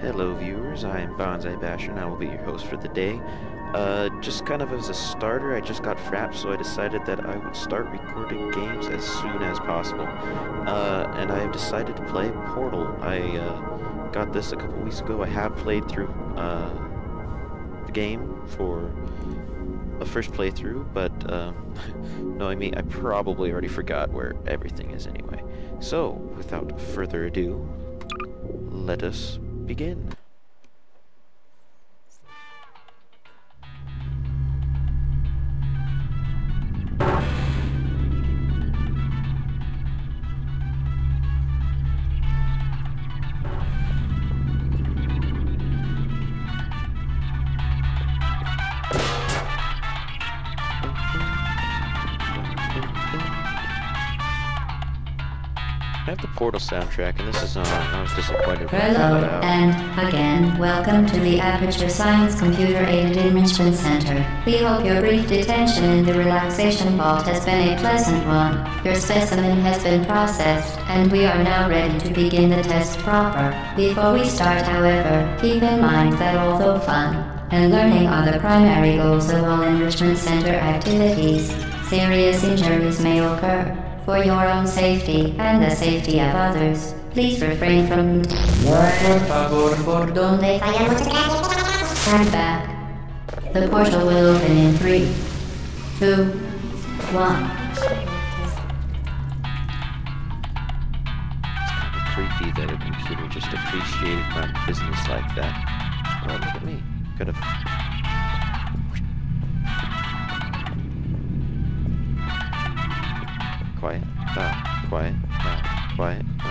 Hello viewers, I am BanzaiBasher and I will be your host for the day. Just kind of as a starter, I just got frapped, so I decided that I would start recording games as soon as possible. And I have decided to play Portal. I got this a couple weeks ago. I have played through the game for a first playthrough, but knowing me, I probably already forgot where everything is anyway. So, without further ado, let us begin. I have the Portal soundtrack, and this is on. I was disappointed. Hello, and again, welcome to the Aperture Science Computer-Aided Enrichment Center. We hope your brief detention in the relaxation vault has been a pleasant one. Your specimen has been processed, and we are now ready to begin the test proper. Before we start, however, keep in mind that although fun and learning are the primary goals of all enrichment center activities, serious injuries may occur. For your own safety and the safety of others, please refrain from. Por favor, por donde. Turn back. The portal will open in 3, 2, 1. It's kind of creepy that a computer just appreciated my business like that. Well, look at me. Could have. Quiet, not quiet, not quiet, not.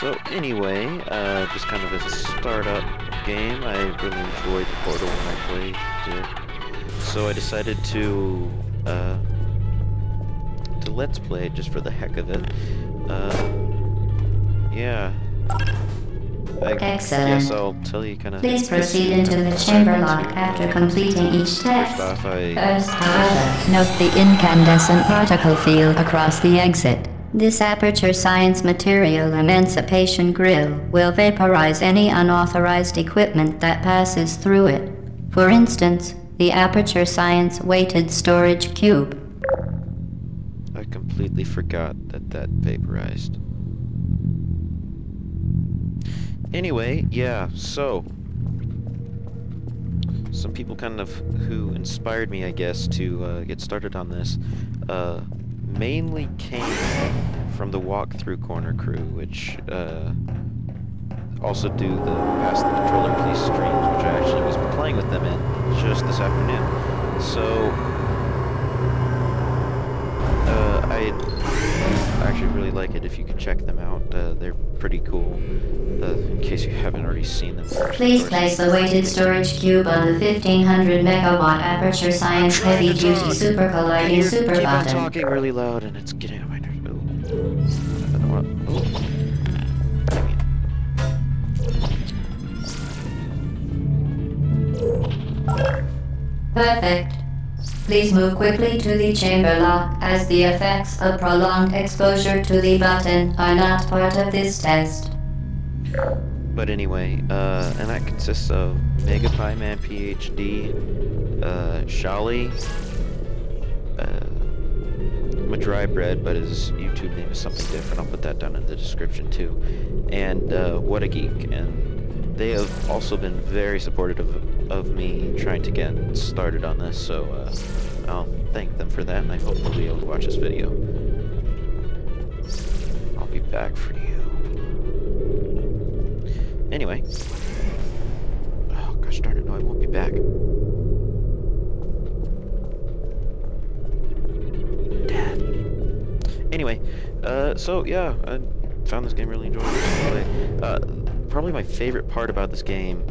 So anyway, just kind of as a startup game, I really enjoyed the Portal when I played it. So I decided to let's play it just for the heck of it. Yeah. Excellent. Yes, I'll tell you kind of. Please proceed into the chamber lock after completing each test. First, however, note the incandescent particle field across the exit. This Aperture Science Material Emancipation Grill will vaporize any unauthorized equipment that passes through it. For instance, the Aperture Science Weighted Storage Cube. I completely forgot that vaporized. Anyway, yeah, so some people kind of who inspired me, I guess, to get started on this mainly came from the Walkthrough Corner Crew, which also do the Pass the Controller Please streams, which I actually was playing with them in just this afternoon. So I actually really like it if you could check them out. They're pretty cool, in case you haven't already seen them. Please place the weighted storage cube on the 1500 megawatt Aperture Science Heavy Duty Super Colliding Super Button. I'm talking really loud and it's getting on my nerves. I don't want to. Perfect. Please move quickly to the chamber lock, as the effects of prolonged exposure to the button are not part of this test. But anyway, and that consists of MegapieManPhD, Shally, Mah-Dry-Bread, but his YouTube name is something different. I'll put that down in the description too, and Whattageek, and they have also been very supportive of me trying to get started on this, so I'll thank them for that, and I hope they'll be able to watch this video. I'll be back for you. Anyway. Oh, gosh darn it, no, I won't be back. Dad. Anyway, so yeah, I found this game really enjoyable to play. Probably my favorite part about this game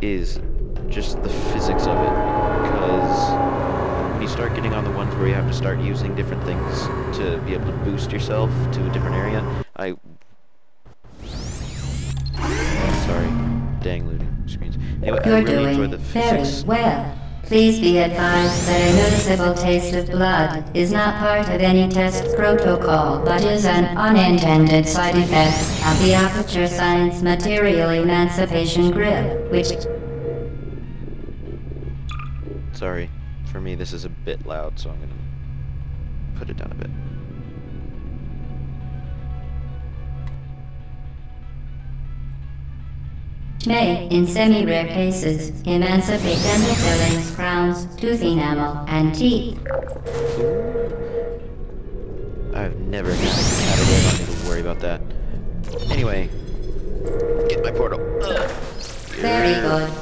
is just the physics of it, because when you start getting on the ones where you have to start using different things to be able to boost yourself to a different area, Sorry, dang looting screens. Anyway, I really enjoy the physics. Very well. Please be advised that a noticeable taste of blood is not part of any test protocol but is an unintended side effect of the Aperture Science Material Emancipation Grip, which... Sorry, for me this is a bit loud, so I'm gonna put it down a bit. May, in semi-rare cases, emancipate dental fillings, crowns, tooth enamel, and teeth. I've never had a category on me to worry about that. Anyway, get my portal. Very good.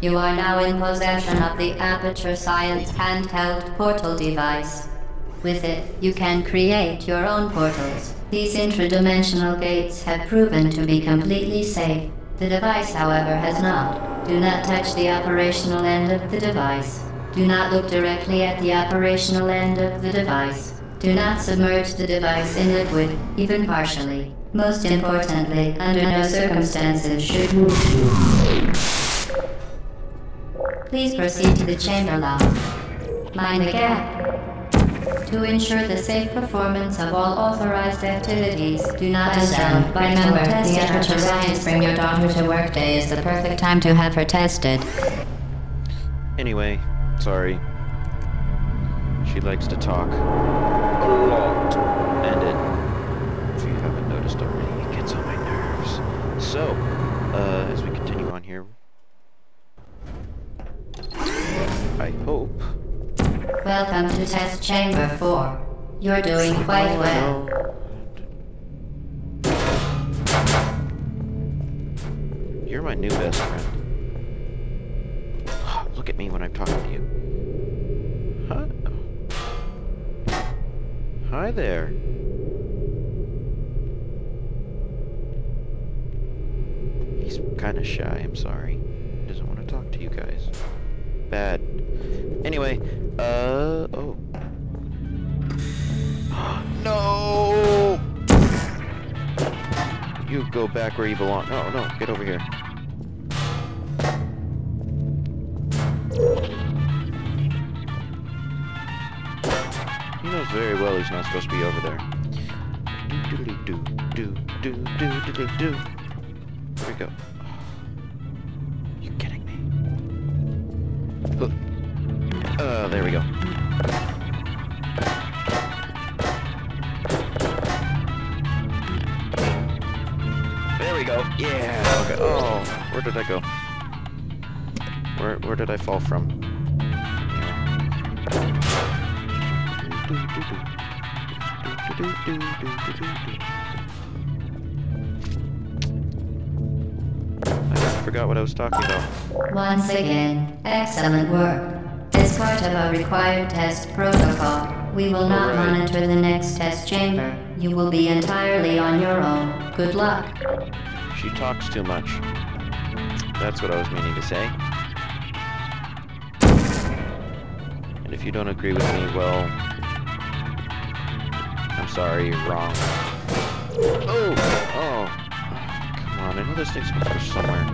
You are now in possession of the Aperture Science handheld portal device. With it, you can create your own portals. These intradimensional gates have proven to be completely safe. The device, however, has not. Do not touch the operational end of the device. Do not look directly at the operational end of the device. Do not submerge the device in liquid, even partially. Most importantly, under no circumstances should move. Please proceed to the chamber lock. Mind the gap. To ensure the safe performance of all authorized activities, do not assemble by number. The Aperture Science Bring Your Daughter to Work Day is the perfect time to have her tested. Anyway, sorry. She likes to talk a lot, and it, if you haven't noticed already, it gets on my nerves. So, as we continue on here, I hope... Welcome to Test Chamber 4. You're doing quite well. You're my new best friend. Look at me when I'm talking to you. Huh? Hi there. He's kind of shy, I'm sorry. He doesn't want to talk to you guys. Bad. Anyway, oh. No! You go back where you belong. No, no, get over here. He knows very well he's not supposed to be over there. Do-do-do-do-do-do-do-do-do. There we go. There we go. There we go. Yeah. Okay. Oh, where did I go? Where did I fall from? I forgot what I was talking about. Once again, excellent work. As part of our required test protocol, we will not monitor the next test chamber. You will be entirely on your own. Good luck. She talks too much. That's what I was meaning to say. And if you don't agree with me, well... I'm sorry, you're wrong. Oh! Oh! Come on, I know this thing's supposed to go somewhere.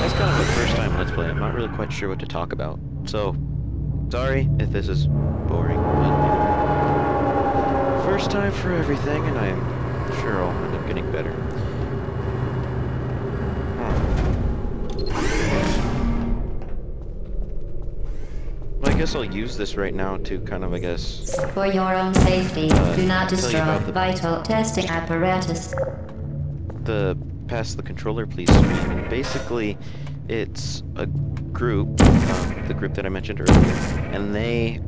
That's kind of the first time Let's Play. I'm not really quite sure what to talk about. So, sorry if this is boring, but first time for everything, and I'm sure I'll end up getting better. I guess I'll use this right now to kind of, I guess... For your own safety, do not destroy vital testing apparatus. The Pass the Controller Please stream. And basically, it's a group, the group that I mentioned earlier, and they,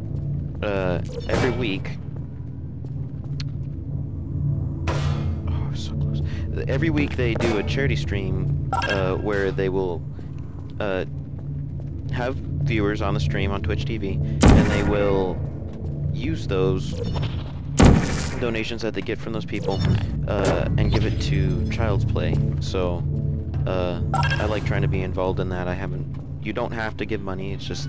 every week... Oh, so close. Every week they do a charity stream, where they will, have viewers on the stream on Twitch TV, and they will use those donations that they get from those people and give it to Child's Play. So I like trying to be involved in that. I haven't... You don't have to give money, it's just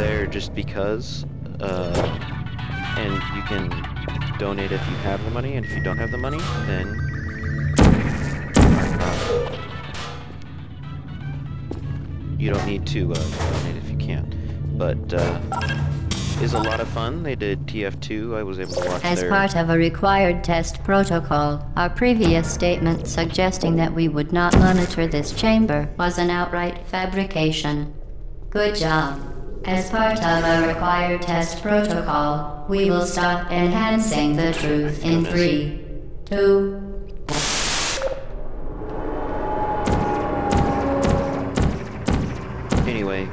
there just because, and you can donate if you have the money, and if you don't have the money, then... you don't need to donate if you can't, but is a lot of fun. They did TF2. I was able to watch as part of a required test protocol. Our previous statement suggesting that we would not monitor this chamber was an outright fabrication. Good job. As part of a required test protocol, we will stop enhancing the truth in 3, 2...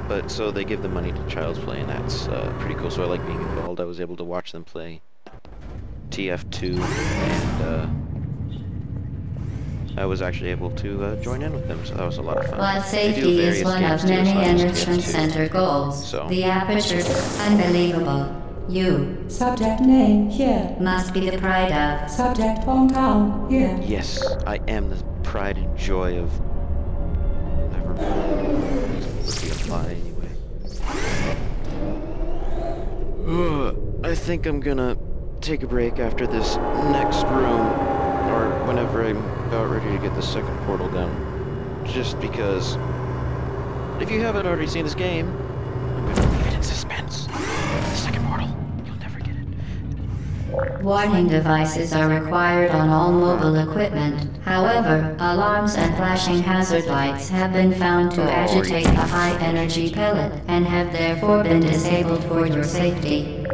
But so they give the money to Child's Play, and that's pretty cool. So I like being involved. I was able to watch them play TF2, and I was actually able to join in with them. So that was a lot of fun. Blood safety is one of many enrichment center goals. So. The Aperture, unbelievable. You. Subject name here. Must be the pride of. Subject hometown here. Yes, I am the pride and joy of. Never mind. Anyway. I think I'm gonna take a break after this next room, or whenever I'm about ready to get the second portal down. Just because, if you haven't already seen this game, I'm gonna leave it in suspense. The second portal, you'll never get it. Warning devices are required on all mobile equipment. However, alarms and flashing hazard lights have been found to agitate a high-energy pellet and have therefore been disabled for your safety.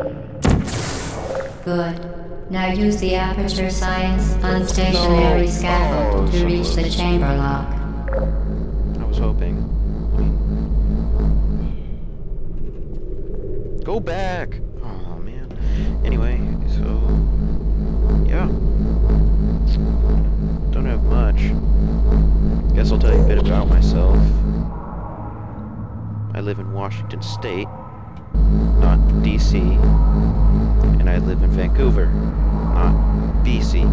Good. Now use the Aperture Science unstationary scaffold to reach the chamber lock. I was hoping. Go back! Oh man. Anyway, so... yeah. Don't have much. Guess I'll tell you a bit about myself. I live in Washington State, not DC, and I live in Vancouver, not BC.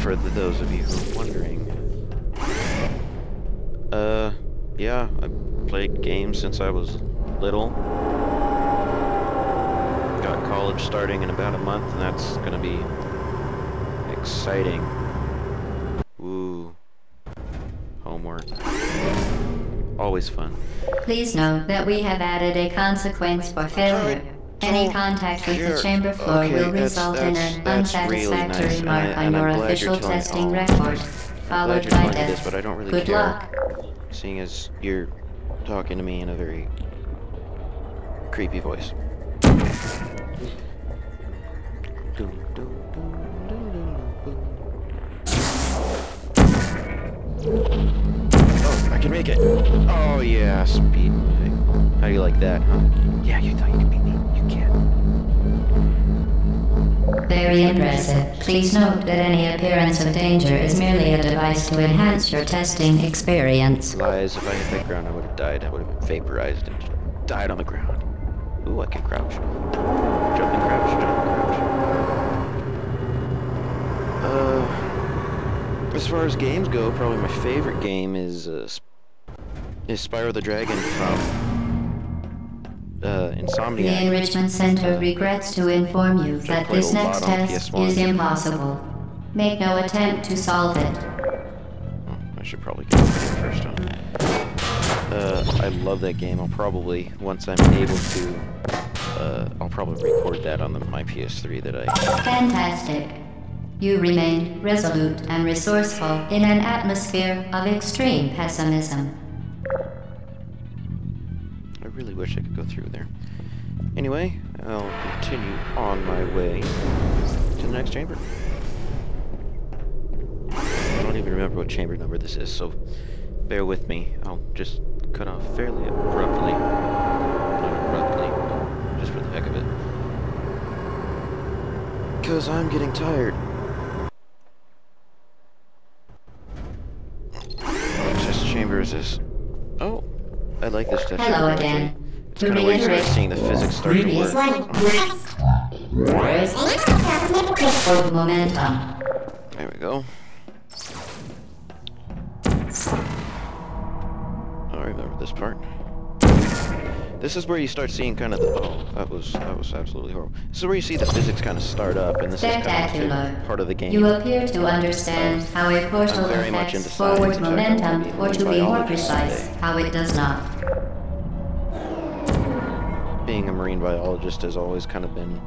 For those of you who are wondering, yeah, I played games since I was little. Got college starting in about a month, and that's gonna be exciting. Ooh. Homework. Always fun. Please note that we have added a consequence for failure. Any contact with the chamber floor will result in an unsatisfactory mark on your official testing record, followed by death. Good luck. Seeing as you're talking to me in a very creepy voice. Oh, I can make it. Oh yeah, speed moving. How do you like that, huh? Yeah, you thought you could beat me. You can't. Very impressive. Please note that any appearance of danger is merely a device to enhance your testing experience. Lies, if I hit that ground I would have died. I would have been vaporized and just died on the ground. Ooh, I can crouch. Jump and crouch, jump and crouch. As far as games go, probably my favorite game is Spyro the Dragon from Insomniac. The Enrichment Center regrets to inform you that this next test is impossible. Make no attempt to solve it. Oh, I should probably get it first time. I love that game. I'll probably, once I'm able to, I'll probably record that on my PS3 that I... Fantastic. You remained resolute and resourceful in an atmosphere of extreme pessimism. I really wish I could go through there. Anyway, I'll continue on my way to the next chamber. I don't even remember what chamber number this is, so bear with me. I'll just cut off fairly abruptly. Not abruptly, just for the heck of it. Because I'm getting tired. This. Oh, I like this test. Hello again. It's kind of weird to seeing the physics start to work. Oh. Momentum. There we go. I remember this part. This is where you start seeing kind of the... Oh, that was absolutely horrible. This is where you see the physics kind of start up, and this is kind of part of the game. You appear to understand how a portal affects forward momentum, or to be more precise, how it does not. Being a marine biologist has always kind of been...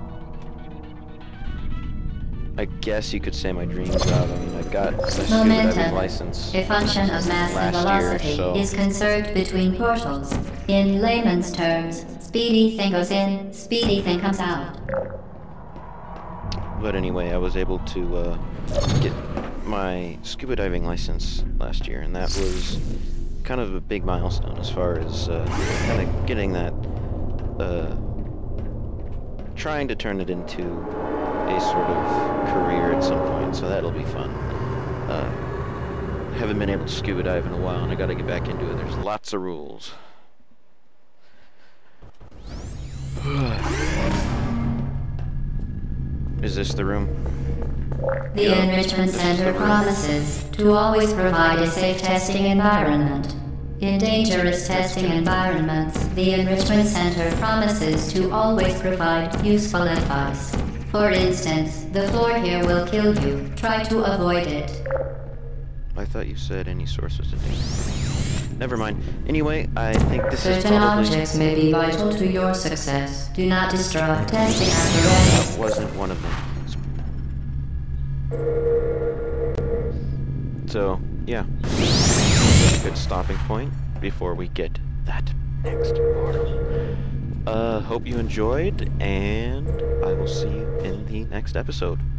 I guess you could say my dream job. I mean, I got a scuba diving license. A function of mass and velocity is conserved between portals. In layman's terms, speedy thing goes in, speedy thing comes out. But anyway, I was able to get my scuba diving license last year, and that was kind of a big milestone as far as kind of getting that, trying to turn it into a sort of career at some point, so that'll be fun. Haven't been able to scuba dive in a while, and I gotta get back into it. There's lots of rules. Is this the room? The Enrichment Center promises to always provide a safe testing environment. In dangerous testing environments, the Enrichment Center promises to always provide useful advice. For instance, the floor here will kill you. Try to avoid it. I thought you said any source was a danger. Never mind. Anyway, I think this is probably... Certain objects may be vital to your success. Do not destroy testing apparatus. That wasn't one of them. So, yeah. Good stopping point before we get that next portal. Hope you enjoyed, and I will see you in the next episode.